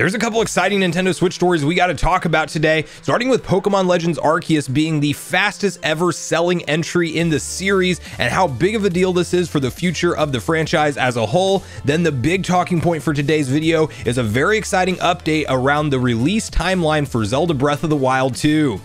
There's a couple exciting Nintendo Switch stories we got to talk about today, starting with Pokemon Legends Arceus being the fastest ever selling entry in the series and how big of a deal this is for the future of the franchise as a whole. Then the big talking point for today's video is a very exciting update around the release timeline for Zelda Breath of the Wild 2.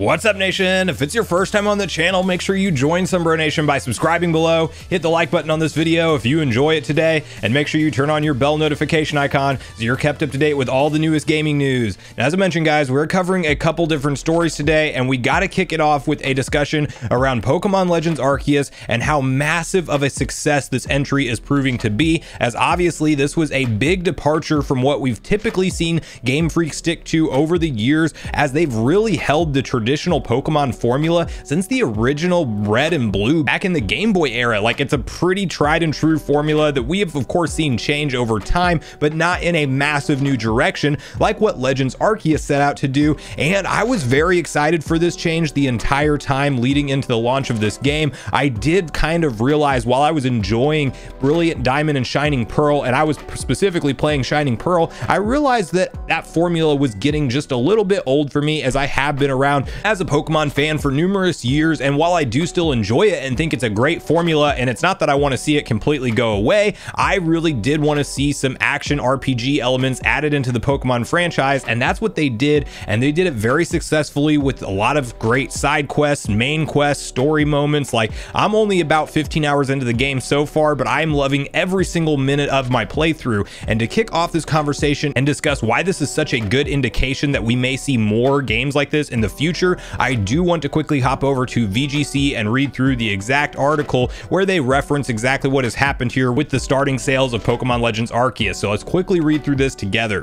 What's up, nation? If it's your first time on the channel, make sure you join Sunbro Nation by subscribing below. Hit the like button on this video if you enjoy it today, and make sure you turn on your bell notification icon so you're kept up to date with all the newest gaming news. And as I mentioned, guys, we're covering a couple different stories today, and we got to kick it off with a discussion around Pokemon Legends Arceus and how massive of a success this entry is proving to be, as obviously this was a big departure from what we've typically seen Game Freak stick to over the years, as they've really held the traditional Pokemon formula since the original Red and Blue back in the Game Boy era. Like, it's a pretty tried and true formula that we have of course seen change over time, but not in a massive new direction like what Legends Arceus set out to do. And I was very excited for this change the entire time leading into the launch of this game. I did kind of realize, while I was enjoying Brilliant Diamond and Shining Pearl, and I was specifically playing Shining Pearl, I realized that that formula was getting just a little bit old for me, as I have been around as a Pokemon fan for numerous years. And while I do still enjoy it and think it's a great formula, and it's not that I want to see it completely go away, I really did want to see some action RPG elements added into the Pokemon franchise, and that's what they did. And they did it very successfully with a lot of great side quests, main quests, story moments. Like, I'm only about 15 hours into the game so far, but I'm loving every single minute of my playthrough. And to kick off this conversation and discuss why this is such a good indication that we may see more games like this in the future, I do want to quickly hop over to VGC and read through the exact article where they reference exactly what has happened here with the starting sales of Pokemon Legends Arceus. So let's quickly read through this together.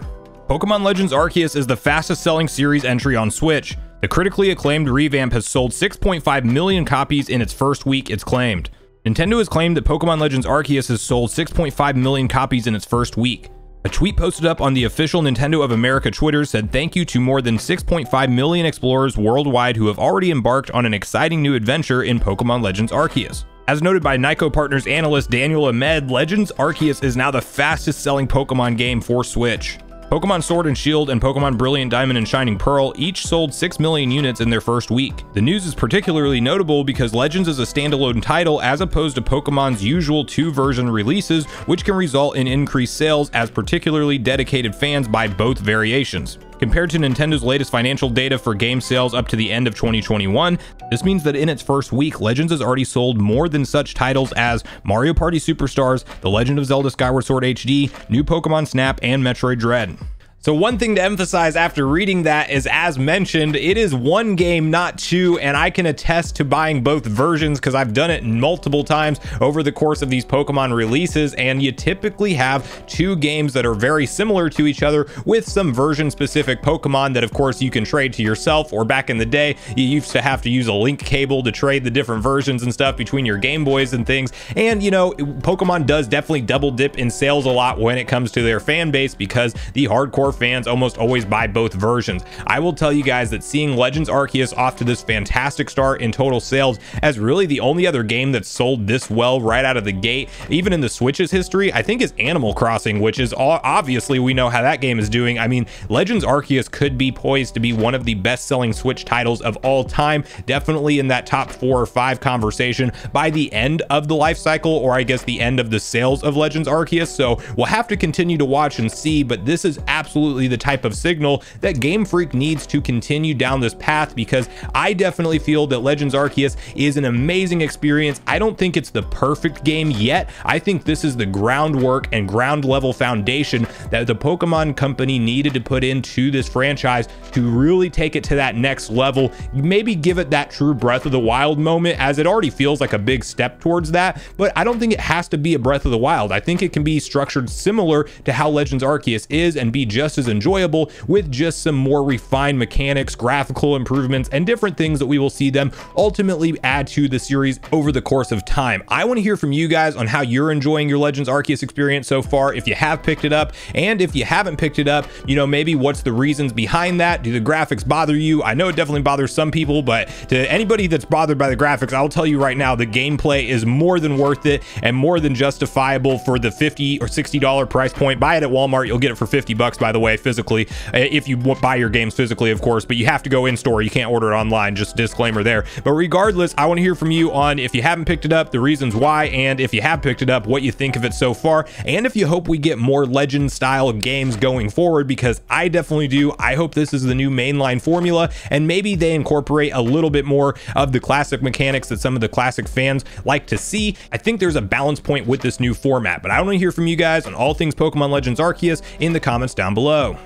Pokemon Legends Arceus is the fastest selling series entry on Switch. The critically acclaimed revamp has sold 6.5 million copies in its first week, it's claimed. Nintendo has claimed that Pokemon Legends Arceus has sold 6.5 million copies in its first week. A tweet posted up on the official Nintendo of America Twitter said, "Thank you to more than 6.5 million explorers worldwide who have already embarked on an exciting new adventure in Pokemon Legends Arceus." As noted by Niko Partners analyst Daniel Ahmed, Legends Arceus is now the fastest selling Pokemon game for Switch. Pokemon Sword and Shield and Pokemon Brilliant Diamond and Shining Pearl each sold 6 million units in their first week. The news is particularly notable because Legends is a standalone title as opposed to Pokemon's usual two-version releases, which can result in increased sales as particularly dedicated fans buy both variations. Compared to Nintendo's latest financial data for game sales up to the end of 2021, this means that in its first week, Legends has already sold more than such titles as Mario Party Superstars, The Legend of Zelda Skyward Sword HD, New Pokemon Snap, and Metroid Dread. So one thing to emphasize after reading that is, as mentioned, it is one game, not two, and I can attest to buying both versions because I've done it multiple times over the course of these Pokemon releases, and you typically have two games that are very similar to each other with some version-specific Pokemon that, of course, you can trade to yourself, or back in the day, you used to have to use a link cable to trade the different versions and stuff between your Game Boys and things. And, you know, Pokemon does definitely double dip in sales a lot when it comes to their fan base because the hardcore fans almost always buy both versions. I will tell you guys that seeing Legends Arceus off to this fantastic start in total sales as really the only other game that's sold this well right out of the gate, even in the Switch's history, I think is Animal Crossing, which is obviously we know how that game is doing. I mean, Legends Arceus could be poised to be one of the best-selling Switch titles of all time, definitely in that top 4 or 5 conversation by the end of the life cycle, or I guess the end of the sales of Legends Arceus. So we'll have to continue to watch and see, but this is absolutely the type of signal that Game Freak needs to continue down this path, because I definitely feel that Legends Arceus is an amazing experience. I don't think it's the perfect game yet. I think this is the groundwork and ground level foundation that the Pokemon company needed to put into this franchise to really take it to that next level, maybe give it that true Breath of the Wild moment, as it already feels like a big step towards that. But I don't think it has to be a Breath of the Wild. I think it can be structured similar to how Legends Arceus is and be just just as enjoyable with just some more refined mechanics, graphical improvements, and different things that we will see them ultimately add to the series over the course of time. I want to hear from you guys on how you're enjoying your Legends Arceus experience so far, if you have picked it up, and if you haven't picked it up, you know, maybe what's the reasons behind that? Do the graphics bother you? I know it definitely bothers some people, but to anybody that's bothered by the graphics, I'll tell you right now, the gameplay is more than worth it and more than justifiable for the $50 or $60 price point. Buy it at Walmart. You'll get it for $50, by the way, physically, if you buy your games physically, of course, but you have to go in store. You can't order it online, just disclaimer there. But regardless, I want to hear from you on if you haven't picked it up, the reasons why, and if you have picked it up, what you think of it so far, and if you hope we get more Legend style games going forward, because I definitely do. I hope this is the new mainline formula, and maybe they incorporate a little bit more of the classic mechanics that some of the classic fans like to see. I think there's a balance point with this new format, but I want to hear from you guys on all things Pokemon Legends Arceus in the comments down below.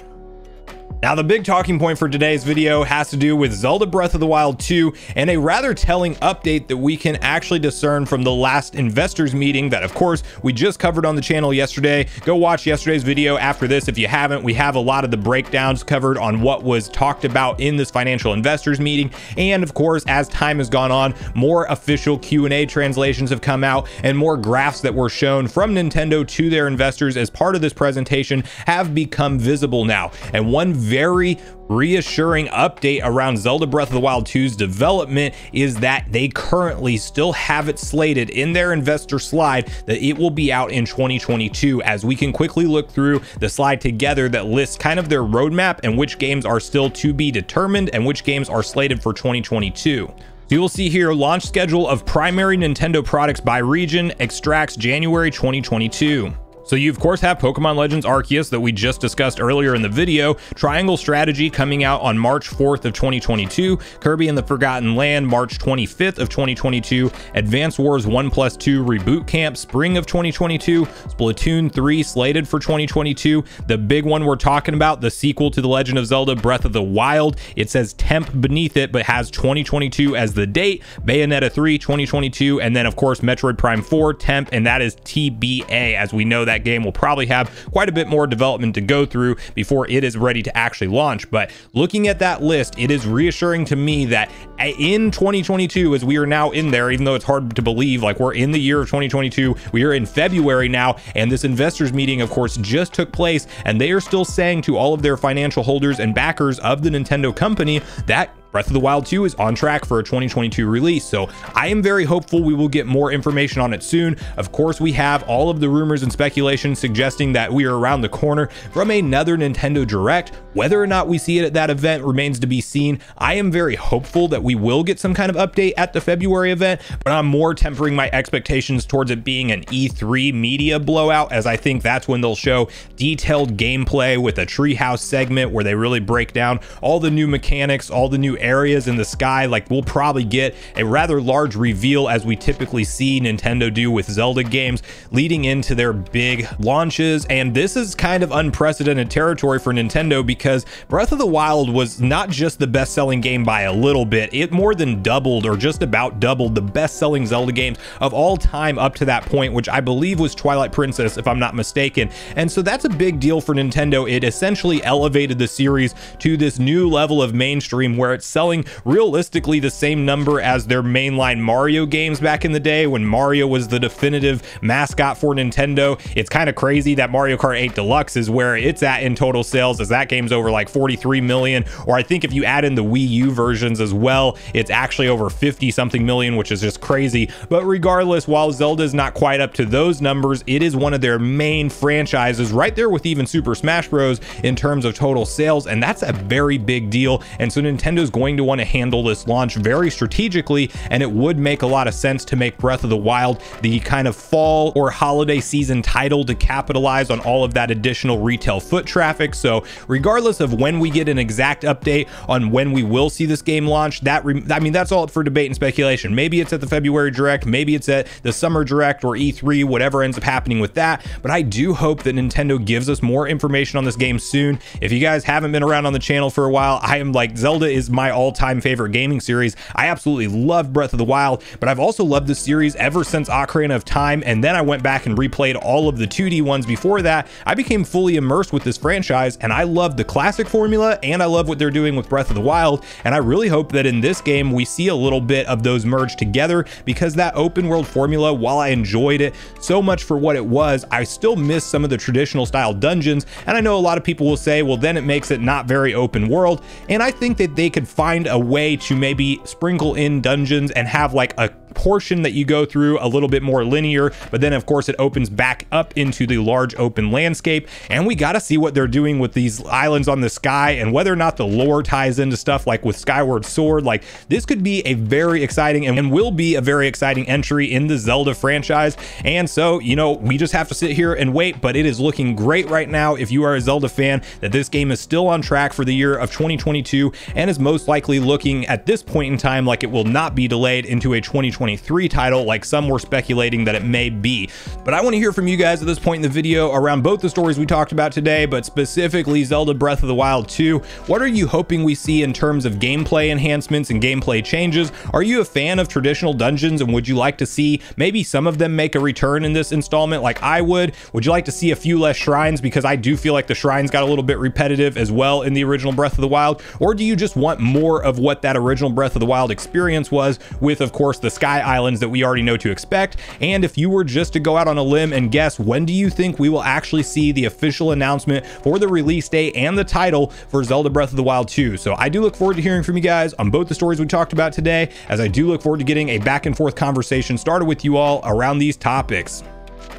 Now, the big talking point for today's video has to do with Zelda Breath of the Wild 2 and a rather telling update that we can actually discern from the last investors meeting that, of course, we just covered on the channel yesterday. Go watch yesterday's video after this if you haven't. We have a lot of the breakdowns covered on what was talked about in this financial investors meeting. And of course, as time has gone on, more official Q&A translations have come out, and more graphs that were shown from Nintendo to their investors as part of this presentation have become visible now. And one very reassuring update around Zelda Breath of the Wild 2's development is that they currently still have it slated in their investor slide that it will be out in 2022, as we can quickly look through the slide together that lists kind of their roadmap and which games are still to be determined and which games are slated for 2022. You will see here launch schedule of primary Nintendo products by region, extracts January 2022. So you, of course, have Pokemon Legends Arceus that we just discussed earlier in the video, Triangle Strategy coming out on March 4th of 2022, Kirby and the Forgotten Land, March 25th of 2022, Advance Wars 1 plus 2 Reboot Camp, spring of 2022, Splatoon 3 slated for 2022. The big one we're talking about, the sequel to The Legend of Zelda Breath of the Wild. It says temp beneath it, but has 2022 as the date, Bayonetta 3, 2022, and then, of course, Metroid Prime 4 temp, and that is TBA, as we know that game will probably have quite a bit more development to go through before it is ready to actually launch. But looking at that list, it is reassuring to me that in 2022, as we are now in there, even though it's hard to believe, like we're in the year of 2022, we are in February now, and this investors meeting, of course, just took place, and they are still saying to all of their financial holders and backers of the Nintendo company that Breath of the Wild 2 is on track for a 2022 release. So I am very hopeful we will get more information on it soon. Of course, we have all of the rumors and speculation suggesting that we are around the corner from another Nintendo Direct. Whether or not we see it at that event remains to be seen. I am very hopeful that we will get some kind of update at the February event, but I'm more tempering my expectations towards it being an E3 media blowout, as I think that's when they'll show detailed gameplay with a treehouse segment where they really break down all the new mechanics, all the new areas in the sky. Like, we'll probably get a rather large reveal, as we typically see Nintendo do with Zelda games leading into their big launches. And this is kind of unprecedented territory for Nintendo, because Breath of the Wild was not just the best-selling game by a little bit. It more than doubled, or just about doubled, the best-selling Zelda games of all time up to that point, which I believe was Twilight Princess, if I'm not mistaken. And so that's a big deal for Nintendo. It essentially elevated the series to this new level of mainstream where it's selling realistically the same number as their mainline Mario games back in the day, when Mario was the definitive mascot for Nintendo. It's kind of crazy that Mario Kart 8 Deluxe is where it's at in total sales, as that game's over like 43 million, or I think if you add in the Wii U versions as well, it's actually over 50 something million, which is just crazy. But regardless, while Zelda is not quite up to those numbers, it is one of their main franchises, right there with even Super Smash Bros. In terms of total sales, and that's a very big deal. And so Nintendo's going to want to handle this launch very strategically, and it would make a lot of sense to make Breath of the Wild the kind of fall or holiday season title to capitalize on all of that additional retail foot traffic. So regardless of when we get an exact update on when we will see this game launch, that's all up for debate and speculation. Maybe it's at the February Direct, maybe it's at the Summer Direct or E3, whatever ends up happening with that. But I do hope that Nintendo gives us more information on this game soon. If you guys haven't been around on the channel for a while, I am like, Zelda is my my all-time favorite gaming series. I absolutely loved Breath of the Wild, but I've also loved this series ever since Ocarina of Time, and then I went back and replayed all of the 2D ones before that. I became fully immersed with this franchise, and I love the classic formula, and I love what they're doing with Breath of the Wild, and I really hope that in this game we see a little bit of those merged together, because that open world formula, while I enjoyed it so much for what it was, I still miss some of the traditional style dungeons. And I know a lot of people will say, well, then it makes it not very open world, and I think that they could find a way to maybe sprinkle in dungeons and have like a portion that you go through a little bit more linear, but then of course it opens back up into the large open landscape. And we got to see what they're doing with these islands on the sky and whether or not the lore ties into stuff like with Skyward Sword. Like, this could be a very exciting and will be a very exciting entry in the Zelda franchise. And so, you know, we just have to sit here and wait, but it is looking great right now if you are a Zelda fan that this game is still on track for the year of 2022 and is most likely looking at this point in time like it will not be delayed into a 2023 title like some were speculating that it may be. But I want to hear from you guys at this point in the video around both the stories we talked about today, but specifically Zelda Breath of the Wild 2. What are you hoping we see in terms of gameplay enhancements and gameplay changes? Are you a fan of traditional dungeons, and would you like to see maybe some of them make a return in this installment like I would? Would you like to see a few less shrines, because I do feel like the shrines got a little bit repetitive as well in the original Breath of the Wild? Or do you just want more of what that original Breath of the Wild experience was, with of course the sky islands that we already know to expect? And if you were just to go out on a limb and guess, when do you think we will actually see the official announcement for the release date and the title for Zelda Breath of the Wild 2? So I do look forward to hearing from you guys on both the stories we talked about today, as I do look forward to getting a back and forth conversation started with you all around these topics.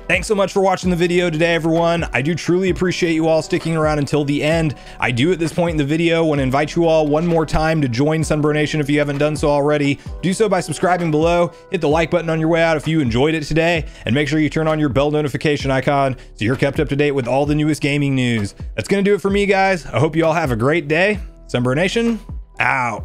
Thanks so much for watching the video today, everyone. I do truly appreciate you all sticking around until the end. I do at this point in the video want to invite you all one more time to join Sunbro Nation if you haven't done so already. Do so by subscribing below, hit the like button on your way out if you enjoyed it today, and make sure you turn on your bell notification icon so you're kept up to date with all the newest gaming news. That's going to do it for me, guys. I hope you all have a great day. Sunbro Nation, out.